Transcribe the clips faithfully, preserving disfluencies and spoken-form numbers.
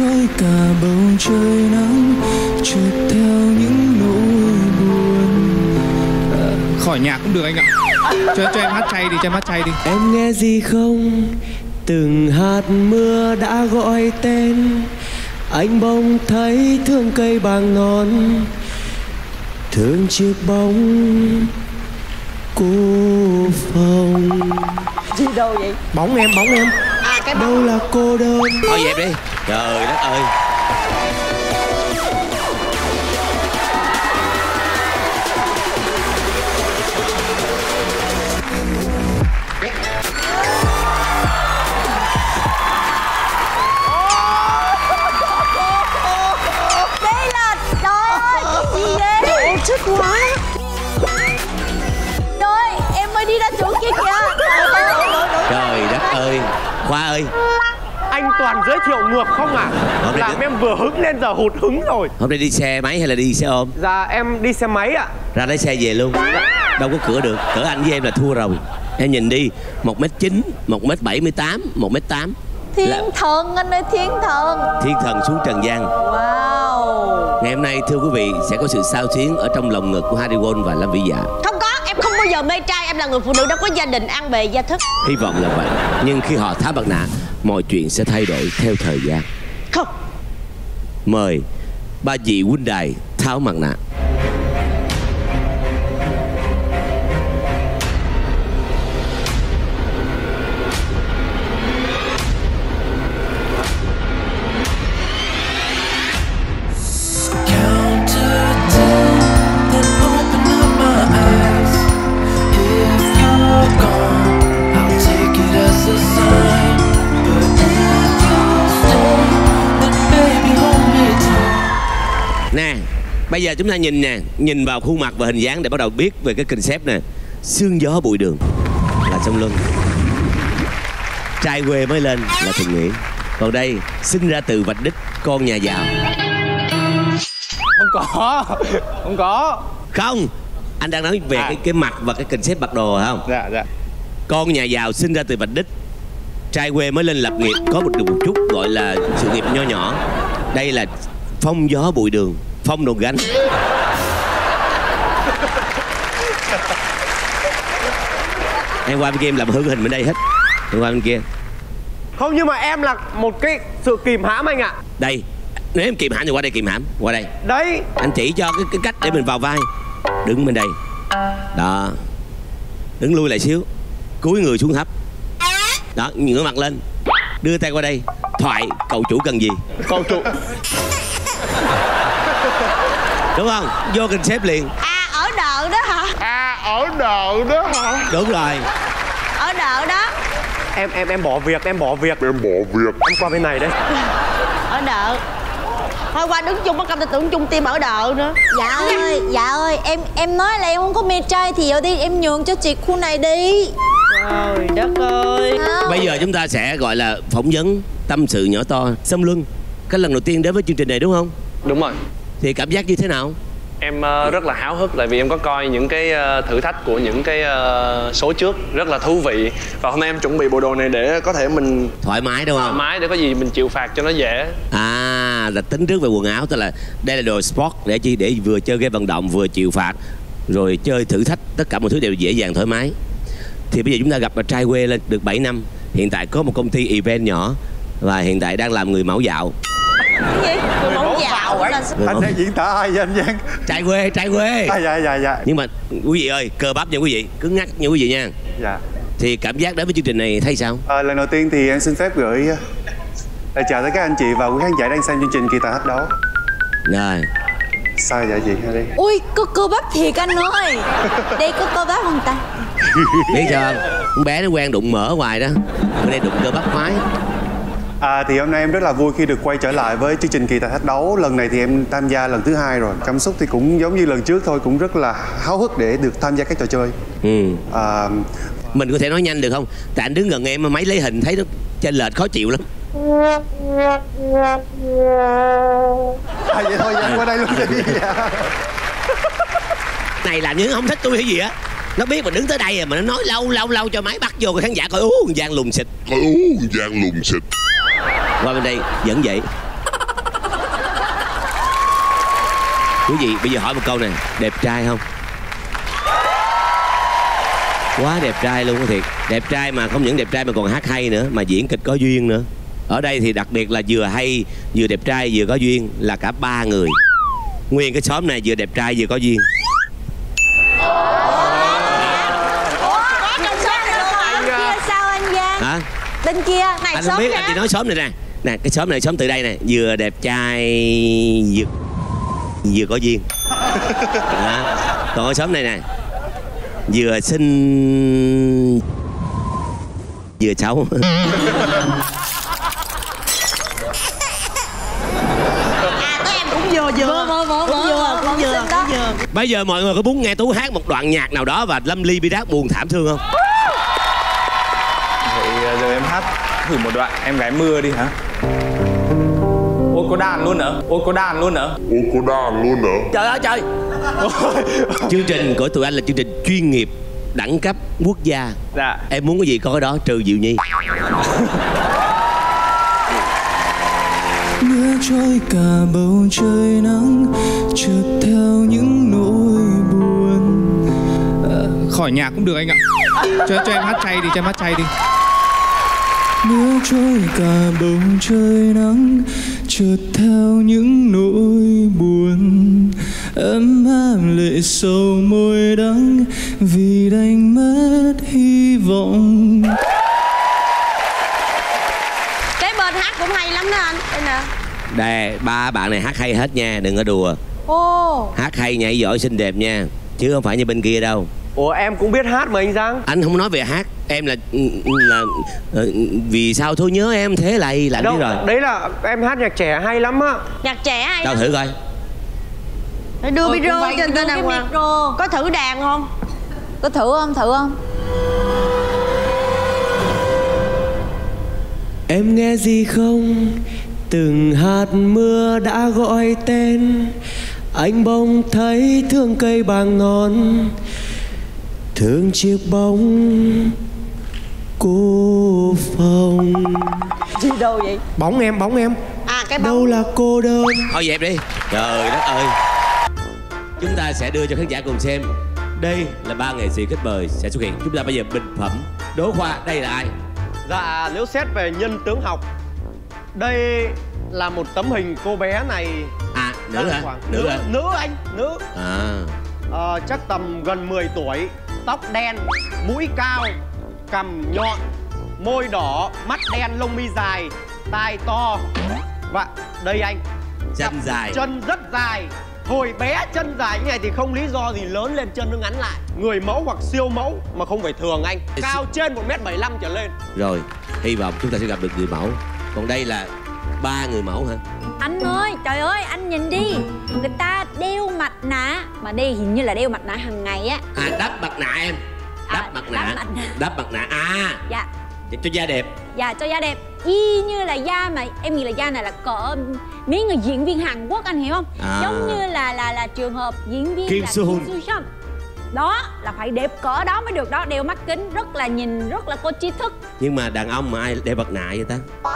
trói cả bầu trời nắng trượt theo những nỗi buồn. À, khỏi nhạc cũng được anh ạ. Cho, cho em hát chay đi, cho em hát chay đi. Em nghe gì không? Từng hạt mưa đã gọi tên. Anh bỗng thấy thương cây bàng ngón, thương chiếc bóng cô phòng. Gì đâu vậy? Bóng em, bóng em. À, cái bóng. Đâu là cô đơn. Thôi dẹp đi. Trời đất ơi. Thích quá. Trời, em mới đi ra chỗ kia kìa. Trời đất ơi. Khoa ơi, anh toàn giới thiệu ngược không à? Làm được. Em vừa hứng lên giờ hụt hứng rồi. Hôm nay đi xe máy hay là đi xe ôm? Dạ em đi xe máy ạ. Ra lấy xe về luôn. Đâu có cửa được. Cỡ anh với em là thua rồi. Em nhìn đi, một mét chín, một mét bảy mươi tám, một mét tám. Thiên là... thần anh ơi, thiên thần. Thiên thần xuống Trần Giang. Wow. Ngày hôm nay thưa quý vị sẽ có sự xao xuyến ở trong lòng ngực của Hariwon và Lâm Vỹ Dạ. Không có, em không bao giờ mê trai. Em là người phụ nữ đã có gia đình, ăn bề gia thức. Hy vọng là vậy. Nhưng khi họ tháo mặt nạ, mọi chuyện sẽ thay đổi theo thời gian. Không. Mời ba vị huynh đài tháo mặt nạ. Bây giờ chúng ta nhìn nè, nhìn vào khuôn mặt và hình dáng để bắt đầu biết về cái concept nè. Sương gió bụi đường là sông Luân. Trai quê mới lên là Thịnh Nghĩa. Còn đây, sinh ra từ vạch đích, con nhà giàu. Không có, không có. Không, anh đang nói về à. cái, cái mặt và cái concept mặc đồ không? Dạ, dạ. Con nhà giàu sinh ra từ vạch đích. Trai quê mới lên lập nghiệp, có một, một chút gọi là sự nghiệp nho nhỏ. Đây là phong gió bụi đường. Phong đồ gánh. Em qua bên kia em làm hư hình bên đây hết. Em qua bên kia. Không, nhưng mà em là một cái sự kìm hãm anh ạ. Đây, nếu em kìm hãm thì qua đây kìm hãm. Qua đây. Đấy. Anh chỉ cho cái, cái cách để mình vào vai. Đứng bên đây. Đó. Đứng lui lại xíu. Cúi người xuống thấp. Đó, ngửa mặt lên. Đưa tay qua đây. Thoại, cậu chủ cần gì? Cậu chủ. Đúng không? Vô kịch xếp liền. À, ở đợ đó hả? À, ở đợ đó hả? Đúng rồi. Ở đợ đó. Em em em bỏ việc, em bỏ việc. Em bỏ việc. Em qua bên này đây. Ở đợ. Thôi qua đứng chung bắt cặp tôi tưởng chung tim ở đợ nữa. Dạ ơi, dạ ơi, em em nói là em không có mê trai thì giờ đi em nhường cho chị khu này đi. Trời đất ơi. Không. Bây giờ chúng ta sẽ gọi là phỏng vấn tâm sự nhỏ to Sâm Luân. Cái lần đầu tiên đến với chương trình này đúng không? Đúng rồi. Thì cảm giác như thế nào? Em uh, rất là háo hức, tại vì em có coi những cái uh, thử thách của những cái uh, số trước. Rất là thú vị. Và hôm nay em chuẩn bị bộ đồ này để có thể mình... Thoải mái đúng không? Thoải mái để có gì mình chịu phạt cho nó dễ. À, là tính trước về quần áo. Tức là đây là đồ sport để chi? Để vừa chơi game vận động, vừa chịu phạt. Rồi chơi thử thách, tất cả mọi thứ đều dễ dàng thoải mái. Thì bây giờ chúng ta gặp trai quê lên được bảy năm. Hiện tại có một công ty event nhỏ. Và hiện tại đang làm người mẫu dạo. Cái gì? Người mẫu dạo ấy. Anh đang diễn tả ai vậy anh Giang? Trai quê, trai quê. À, dạ, dạ, dạ. Nhưng mà quý vị ơi, cơ bắp nha quý vị. Cứng ngắc nha quý vị nha. Dạ. Thì cảm giác đến với chương trình này thấy sao? À, lần đầu tiên thì em xin phép gửi lời chào tới các anh chị và quý khán giả đang xem chương trình Kỳ Tài Thách Đấu. Rồi. Sao vậy chị? Đi. Ui, có cơ bắp thiệt anh ơi. Đây có cơ bắp không ta? Biết chưa? Con bé nó quen đụng mỡ hoài đó. Bữa nay đụng cơ bắp khoái. À, thì hôm nay em rất là vui khi được quay trở lại với chương trình Kỳ Tài Thách Đấu. Lần này thì em tham gia lần thứ hai rồi. Cảm xúc thì cũng giống như lần trước thôi, cũng rất là háo hức để được tham gia các trò chơi. Ừ. À... Mình có thể nói nhanh được không? Tại anh đứng gần em mà máy lấy hình thấy nó chênh lệch khó chịu lắm. À, vậy thôi anh qua đây luôn đi. Này làm như không thích tôi hay gì á. Nó biết mà đứng tới đây mà nó nói lâu lâu lâu cho máy bắt vô khán giả coi. Ú con Giang lùn xịt. Coi ú con Giang lùn xịt. Qua bên đây vẫn vậy. Quý vị bây giờ hỏi một câu này, đẹp trai không? Quá đẹp trai luôn á, thiệt. Đẹp trai mà không những đẹp trai mà còn hát hay nữa, mà diễn kịch có duyên nữa. Ở đây thì đặc biệt là vừa hay, vừa đẹp trai, vừa có duyên là cả ba người. Nguyên cái xóm này vừa đẹp trai vừa có duyên. Hả? Bên kia này anh không biết, anh chỉ nói xóm này nè. Nè cái xóm này, xóm từ đây nè, vừa đẹp trai vừa vừa có duyên. Đó. Còn ở xóm này nè, vừa xinh vừa xấu. À tụi em cũng vừa vừa vừa vừa cũng vừa cũng vừa đó. Bây giờ mọi người có muốn nghe Tú hát một đoạn nhạc nào đó và lâm ly bi đát buồn thảm thương không? Thì giờ em hát thử một đoạn Em Gái Mưa đi hả? Ôi có đàn luôn hả? Ôi có đàn luôn hả? Ôi có đàn luôn hả? Trời ơi trời. Chương trình của tụi anh là chương trình chuyên nghiệp, đẳng cấp quốc gia. Dạ. Em muốn cái gì có cái đó trừ Diệu Nhi. Mưa trôi cả bầu trời nắng, chợt theo những nỗi buồn. À, khỏi nhạc cũng được anh ạ. Cho, cho em hát chay đi, cho em hát chay đi. Mưa trôi cả bầu trời nắng, chợt theo những nỗi buồn. Ấm áp lệ sầu môi đắng vì đánh mất hy vọng. Cái bên hát cũng hay lắm đó anh. Đây nè. Đây, ba bạn này hát hay hết nha, đừng có đùa. Ô. Hát hay, nhảy giỏi, xinh đẹp nha, chứ không phải như bên kia đâu. Ủa em cũng biết hát mà anh Giang. Anh không nói về hát, em là là vì sao thôi nhớ em thế này là, là anh biết rồi. Đấy là em hát nhạc trẻ hay lắm á. Nhạc trẻ hay. Tao thử coi. Đưa ừ, micro cho tên nào mà. Micro. Có thử đàn không? Có thử không? Thử không? Em nghe gì không? Từng hạt mưa đã gọi tên. Anh bông thấy thương cây bàng ngón, thương chiếc bóng cô phòng. Gì đâu vậy? Bóng em, bóng em. À cái bóng. Đâu là cô đơn. Thôi dẹp đi. Trời đất ơi. Chúng ta sẽ đưa cho khán giả cùng xem. Đây là ba nghệ sĩ kết bời sẽ xuất hiện. Chúng ta bây giờ bình phẩm. Đỗ Khoa, đây là ai? Dạ nếu xét về nhân tướng học, đây là một tấm hình cô bé này. À nữ hả? Khoảng... Nữ, nữ, hả? Nữ anh, nữ. À. À, chắc tầm gần mười tuổi, tóc đen, mũi cao, cằm nhọn, môi đỏ, mắt đen, lông mi dài, tai to. Và đây anh, chân dài, chân rất dài. Hồi bé chân dài như này thì không lý do gì lớn lên chân nó ngắn lại. Người mẫu hoặc siêu mẫu mà không phải thường anh. Cao trên một mét bảy mươi lăm trở lên. Rồi, hy vọng chúng ta sẽ gặp được người mẫu. Còn đây là ba người mẫu hả? Anh ơi, trời ơi, anh nhìn đi. Người ta đeo mặt nạ. Mà đây hình như là đeo mặt nạ hàng ngày á. À, đắp mặt nạ em. Đắp à, mặt nạ. Đắp mặt nạ. À. Dạ. Để cho da đẹp. Dạ, cho da đẹp. Y như là da mà em nghĩ là da này là cỡ mấy người diễn viên Hàn Quốc, anh hiểu không? À. Giống như là là là trường hợp diễn viên Kim Soo Hyun. Đó là phải đẹp cỡ đó mới được đó, đeo mắt kính rất là nhìn rất là có trí thức. Nhưng mà đàn ông mà ai đeo mặt nạ vậy ta? Ôi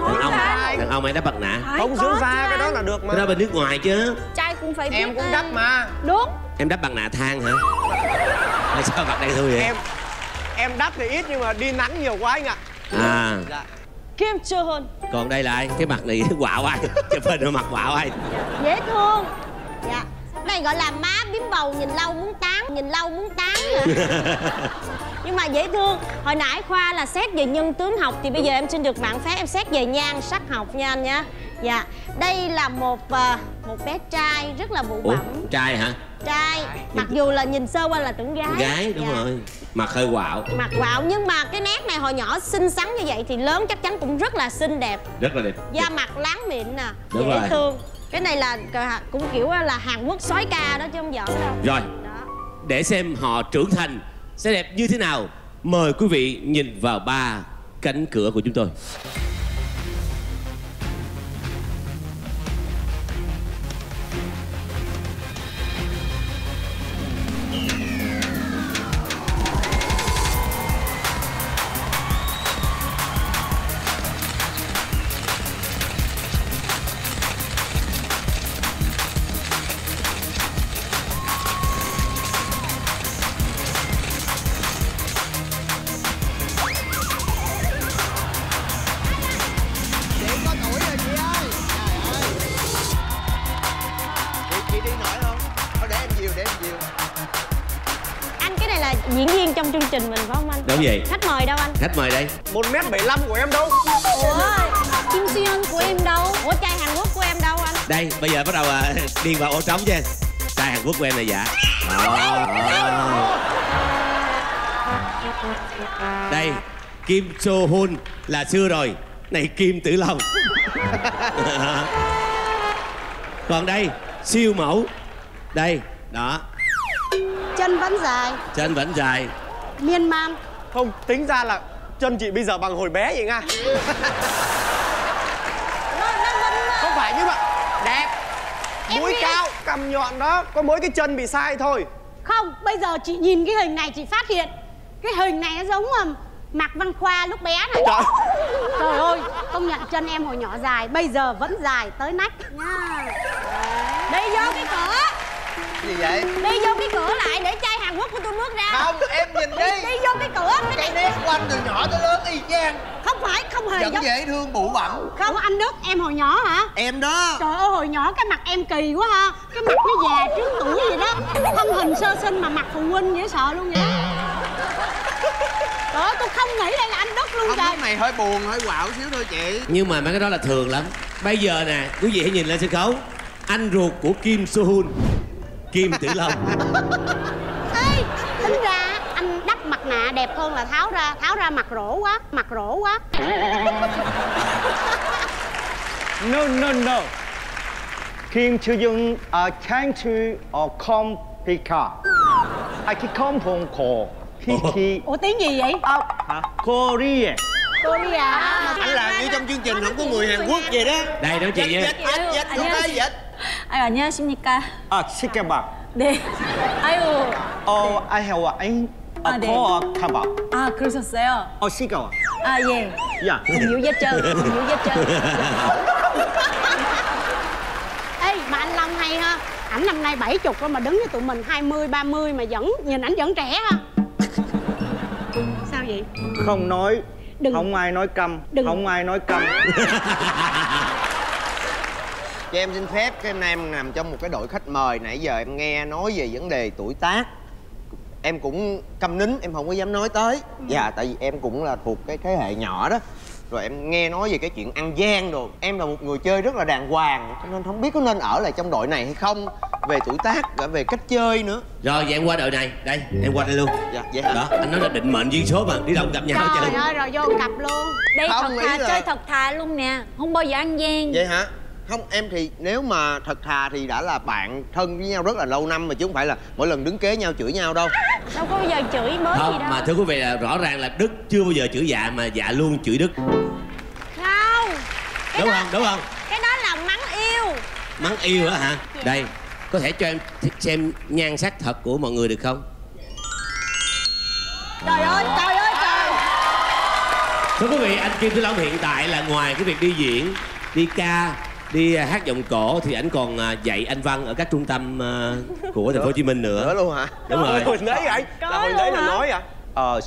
có đàn ông, đàn ông ai đeo mặt nạ? Phải không dưỡng da cái đó là được mà. Cái đó bên nước ngoài chứ. Trai cũng phải biết. Em cũng đắp mà. Đúng. Em đắp mặt nạ than hả? Tại sao mặt đây thôi vậy? Em em đắp thì ít nhưng mà đi nắng nhiều quá anh ạ. À. Dạ. Kim Soo Hyun. Còn đây là ai? Cái mặt này quạo ai? Chụp hình mặt quạo ai? Dễ thương. Dạ. Này gọi là má bím bầu nhìn lâu muốn tán, nhìn lâu muốn tán nữa. Nhưng mà dễ thương. Hồi nãy Khoa là xét về nhân tướng học thì bây giờ em xin được mạng phép em xét về nhan sắc học nha anh nhé. Dạ. Đây là một một bé trai rất là bụ bẫm. Trai hả? Trai. Mặc dù là nhìn sơ qua là tưởng gái. Gái đúng dạ. Rồi. Mặt hơi quạo. Mặt quạo nhưng mà cái nét này hồi nhỏ xinh xắn như vậy thì lớn chắc chắn cũng rất là xinh đẹp. Rất là đẹp. Da mặt láng mịn nè. Đúng dễ rồi. Thương. Cái này là cũng kiểu là Hàn Quốc sói ca đó chứ không giỡn đâu. Rồi đó. Để xem họ trưởng thành sẽ đẹp như thế nào, mời quý vị nhìn vào ba cánh cửa của chúng tôi. trong chương trình mình phải không anh? Đúng vậy. Khách mời đâu anh? Khách mời đây. Một mét bảy mươi lăm của em đâu? Ủa, Kim Soo Hyun của em đâu? Ủa, trai Hàn Quốc của em đâu anh? Đây, bây giờ bắt đầu à, điền vào ô trống chứ. Trai Hàn Quốc của em này dạ. Đó, đó. Đây, Kim Soo Hyun là xưa rồi. Này Kim Tử Long. Còn đây, siêu mẫu. Đây, đó. Chân vẫn dài. Chân vẫn dài. Miên man. Không, tính ra là chân chị bây giờ bằng hồi bé vậy Nga. Không phải nhưng mà đẹp. Mũi cao, cằm nhọn đó. Có mỗi cái chân bị sai thôi. Không, bây giờ chị nhìn cái hình này chị phát hiện cái hình này nó giống mà Mạc Văn Khoa lúc bé này. Trời, trời ơi, công nhận chân em hồi nhỏ dài, bây giờ vẫn dài tới nách nha. Đi vô cái cửa. Gì vậy? Đi vô cái cửa lại để chai Hàn Quốc của tôi bước ra. Không, em nhìn đi. Đi, đi vô cái cửa. Cái, cái nét của anh từ nhỏ tới lớn y chang. Không phải, không hề giống. Vẫn dễ thương bụ bặm. Không, anh Đức, em hồi nhỏ hả? Em đó. Trời ơi, hồi nhỏ cái mặt em kỳ quá ha. Cái mặt nó già trước tuổi vậy đó. Thân hình sơ sinh mà mặt phụ huynh dễ sợ luôn vậy. Đó, tôi không nghĩ đây là anh Đức luôn. Anh Đức này hơi buồn, hơi quạo xíu thôi chị. Nhưng mà mấy cái đó là thường lắm. Bây giờ nè, quý vị hãy nhìn lên sân khấu. Anh ruột của Kim Soo Hyun, Kim Tử Long. Ê, tính ra anh đắp mặt nạ đẹp hơn là tháo ra. Tháo ra mặt rỗ quá, mặt rỗ quá. No, no, no. Kim Soo Hyun are trying to come pika. I can come from Korea. Ủa tiếng gì vậy? Hả? Korea. Korea. Anh làm như trong chương trình không có người Hàn Quốc vậy đó. Đây đó chị nha. Dịch không có dịch. Ai 안녕하십니까? 아, 식혜밥. 네. 아유. 어, I have a 콩밥밥. 아, 그러셨어요? 어, 식혜와. 아, 예. 야. Nhiều dép chân, nhiều dép chân. Ê, mà anh Long hay ha. Ảnh năm nay bảy mươi rồi mà đứng với tụi mình hai mươi, ba mươi mà vẫn nhìn ảnh vẫn trẻ ha. Sao vậy? Không nói, đừng. Không ai nói câm, đừng. Không ai nói câm. Cho em xin phép, cái hôm nay em nằm trong một cái đội khách mời. Nãy giờ em nghe nói về vấn đề tuổi tác, em cũng câm nín, em không có dám nói tới. Ừ. Dạ, tại vì em cũng là thuộc cái thế hệ nhỏ đó. Rồi em nghe nói về cái chuyện ăn gian đồ. Em là một người chơi rất là đàng hoàng, cho nên không biết có nên ở lại trong đội này hay không. Về tuổi tác, cả về cách chơi nữa. Rồi, vậy em qua đội này. Đây, em qua đây luôn. Dạ, vậy hả? Đó, anh nói là định mệnh duyên số mà. Đi đâu gặp nhau chơi. Trời ơi, rồi vô cặp luôn. Đi thật thà, chơi thật thà luôn nè. Không bao giờ ăn gian. Vậy hả? Không, em thì nếu mà thật thà thì đã là bạn thân với nhau rất là lâu năm mà, chứ không phải là mỗi lần đứng kế nhau chửi nhau đâu. Đâu có bao giờ chửi mới không, gì đâu. Mà thưa quý vị là rõ ràng là Đức chưa bao giờ chửi Dạ mà Dạ luôn chửi Đức. Không. Đúng đó, không? Đúng không? Cái đó là mắng yêu. Mắng yêu á hả? Dạ. Đây, có thể cho em xem nhan sắc thật của mọi người được không? Trời ơi, trời ơi, trời. Thưa quý vị, anh Kim Tử Long hiện tại là ngoài cái việc đi diễn, đi ca, đi hát giọng cổ thì ảnh còn dạy anh văn ở các trung tâm của thành phố Hồ Chí Minh nữa. Nữa luôn hả? Đúng rồi. Hồi đấy vậy? Hồi đấy là nói à? Ờ.